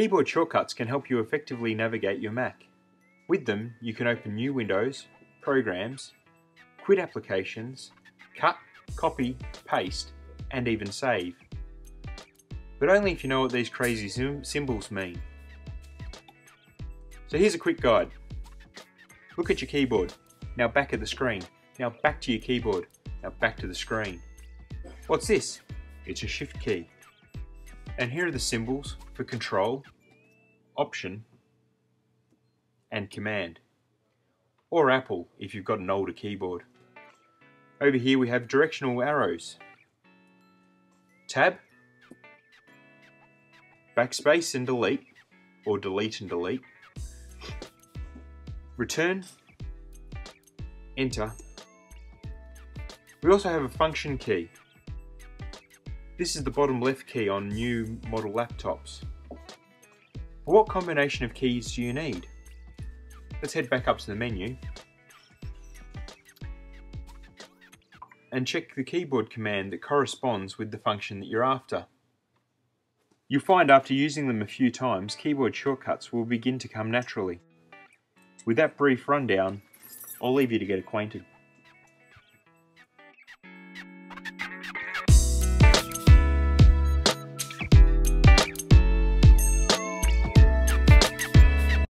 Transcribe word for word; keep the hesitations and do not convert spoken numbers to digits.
Keyboard shortcuts can help you effectively navigate your Mac. With them, you can open new windows, programs, quit applications, cut, copy, paste, and even save. But only if you know what these crazy symbols mean. So here's a quick guide. Look at your keyboard. Now back at the screen. Now back to your keyboard. Now back to the screen. What's this? It's a Shift key. And here are the symbols for Control, Option, and Command. Or Apple if you've got an older keyboard. Over here we have directional arrows. Tab, backspace and delete, or delete and delete. Return, enter. We also have a function key. This is the bottom left key on new model laptops. But what combination of keys do you need? Let's head back up to the menu and check the keyboard command that corresponds with the function that you're after. You'll find after using them a few times, keyboard shortcuts will begin to come naturally. With that brief rundown, I'll leave you to get acquainted.